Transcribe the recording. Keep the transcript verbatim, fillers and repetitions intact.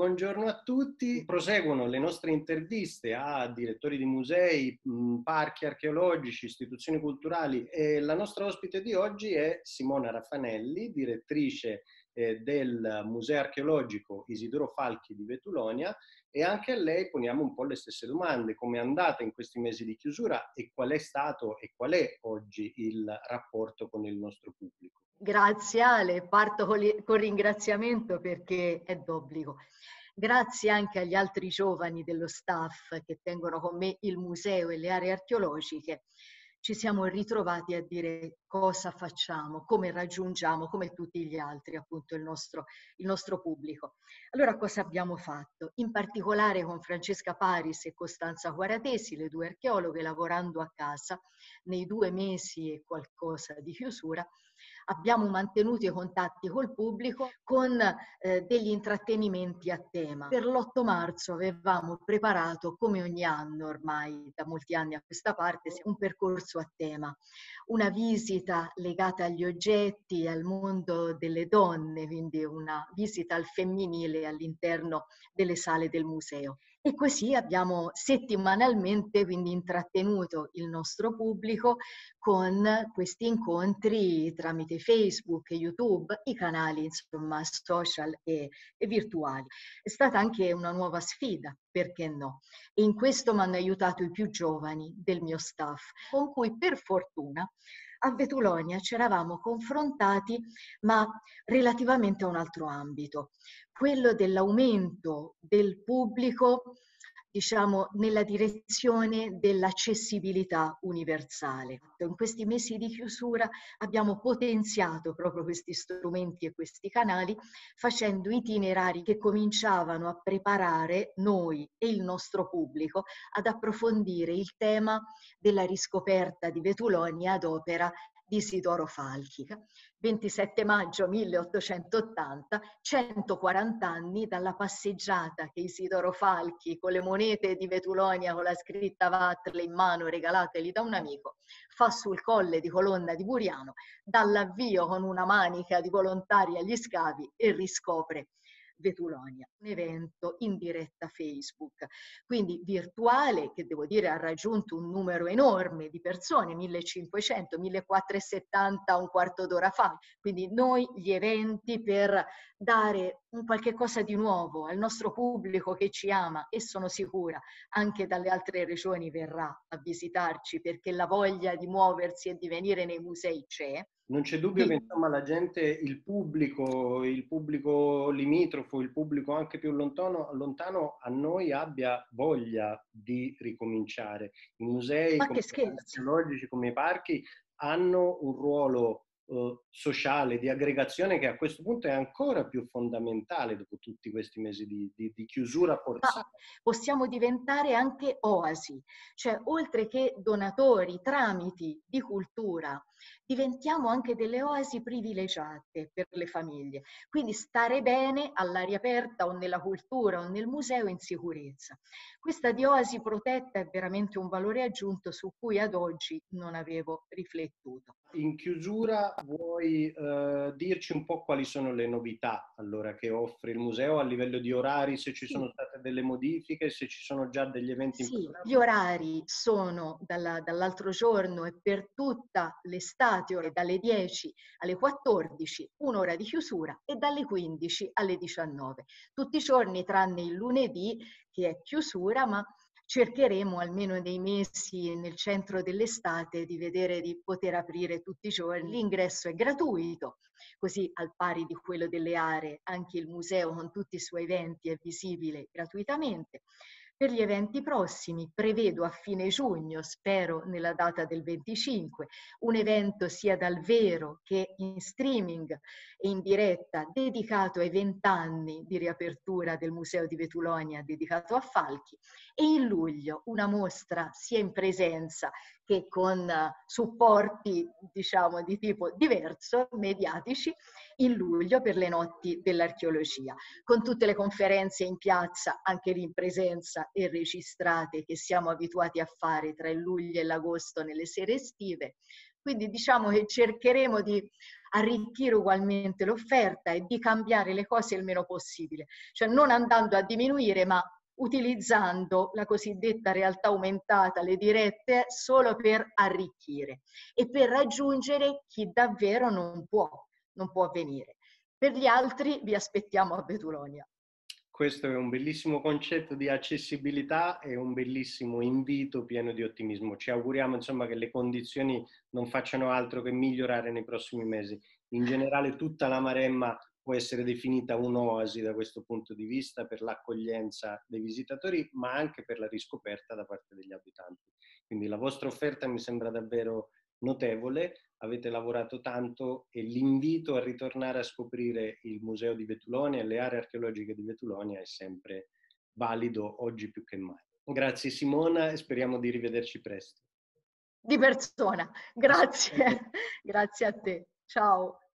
Buongiorno a tutti. Proseguono le nostre interviste a direttori di musei, parchi archeologici, istituzioni culturali e la nostra ospite di oggi è Simona Raffanelli, direttrice del Museo Archeologico Isidoro Falchi di Vetulonia, e anche a lei poniamo un po' le stesse domande: come è andata in questi mesi di chiusura e qual è stato e qual è oggi il rapporto con il nostro pubblico? Grazie Ale, parto con ringraziamento perché è d'obbligo. Grazie anche agli altri giovani dello staff che tengono con me il museo e le aree archeologiche. Ci siamo ritrovati a dire cosa facciamo, come raggiungiamo, come tutti gli altri, appunto, il nostro, il nostro pubblico. Allora, cosa abbiamo fatto? In particolare con Francesca Paris e Costanza Guaratesi, le due archeologhe, lavorando a casa nei due mesi e qualcosa di chiusura, abbiamo mantenuto i contatti col pubblico con eh, degli intrattenimenti a tema. Per l'otto marzo avevamo preparato, come ogni anno ormai da molti anni a questa parte, un percorso a tema, una visita legata agli oggetti, al mondo delle donne, quindi una visita al femminile all'interno delle sale del museo. E così abbiamo settimanalmente quindi intrattenuto il nostro pubblico con questi incontri tramite Facebook, YouTube, i canali insomma social e, e virtuali. È stata anche una nuova sfida, perché no? E in questo mi hanno aiutato i più giovani del mio staff, con cui per fortuna a Vetulonia ci eravamo confrontati, ma relativamente a un altro ambito, quello dell'aumento del pubblico, diciamo, nella direzione dell'accessibilità universale. In questi mesi di chiusura abbiamo potenziato proprio questi strumenti e questi canali, facendo itinerari che cominciavano a preparare noi e il nostro pubblico ad approfondire il tema della riscoperta di Vetulonia ad opera di Isidoro Falchi. ventisette maggio milleottocentottanta, centoquaranta anni dalla passeggiata che Isidoro Falchi, con le monete di Vetulonia con la scritta Vatle in mano regalateli da un amico, fa sul colle di Colonna di Buriano, dall'avvio con una manica di volontari agli scavi e riscopre Vetulonia. Un evento in diretta Facebook, quindi virtuale, che devo dire ha raggiunto un numero enorme di persone, millecinquecento, millequattrocentosettanta un quarto d'ora fa. Quindi noi gli eventi per dare un qualche cosa di nuovo al nostro pubblico che ci ama, e sono sicura anche dalle altre regioni verrà a visitarci, perché la voglia di muoversi e di venire nei musei c'è. Non c'è dubbio che insomma la gente, il pubblico, il pubblico limitrofo, il pubblico anche più lontano, lontano a noi abbia voglia di ricominciare. I musei, come i archeologici, come i parchi, hanno un ruolo eh, sociale, di aggregazione, che a questo punto è ancora più fondamentale dopo tutti questi mesi di, di, di chiusura forzata. Ma possiamo diventare anche oasi, cioè oltre che donatori, tramiti di cultura, diventiamo anche delle oasi privilegiate per le famiglie. Quindi stare bene all'aria aperta o nella cultura o nel museo in sicurezza. Questa di oasi protetta è veramente un valore aggiunto su cui ad oggi non avevo riflettuto. In chiusura vuoi eh, dirci un po' quali sono le novità allora che offre il museo a livello di orari, se ci sì. sono state delle modifiche, se ci sono già degli eventi sì, importanti? Gli orari sono dalla, dall'altro giorno e per tutta l'estate Ore dalle dieci alle quattordici, un'ora di chiusura, e dalle quindici alle diciannove. Tutti i giorni tranne il lunedì che è chiusura, ma cercheremo almeno nei mesi nel centro dell'estate di vedere di poter aprire tutti i giorni. L'ingresso è gratuito, così al pari di quello delle aree anche il museo con tutti i suoi eventi è visibile gratuitamente. Per gli eventi prossimi prevedo a fine giugno, spero nella data del venticinque, un evento sia dal vero che in streaming e in diretta dedicato ai vent'anni di riapertura del Museo di Vetulonia dedicato a Falchi, e in luglio una mostra sia in presenza che con supporti, diciamo, di tipo diverso, mediatici, in luglio per le notti dell'archeologia, con tutte le conferenze in piazza, anche lì in presenza e registrate, che siamo abituati a fare tra il luglio e l'agosto nelle sere estive. Quindi diciamo che cercheremo di arricchire ugualmente l'offerta e di cambiare le cose il meno possibile, cioè non andando a diminuire ma utilizzando la cosiddetta realtà aumentata, le dirette, solo per arricchire e per raggiungere chi davvero non può, non può avvenire. Per gli altri vi aspettiamo a Vetulonia. Questo è un bellissimo concetto di accessibilità e un bellissimo invito pieno di ottimismo. Ci auguriamo, insomma, che le condizioni non facciano altro che migliorare nei prossimi mesi. In generale tutta la Maremma può essere definita un'oasi da questo punto di vista per l'accoglienza dei visitatori, ma anche per la riscoperta da parte degli abitanti. Quindi la vostra offerta mi sembra davvero notevole, avete lavorato tanto e l'invito a ritornare a scoprire il Museo di Vetulonia e le aree archeologiche di Vetulonia è sempre valido oggi più che mai. Grazie Simona e speriamo di rivederci presto. Di persona, grazie, grazie a te, ciao.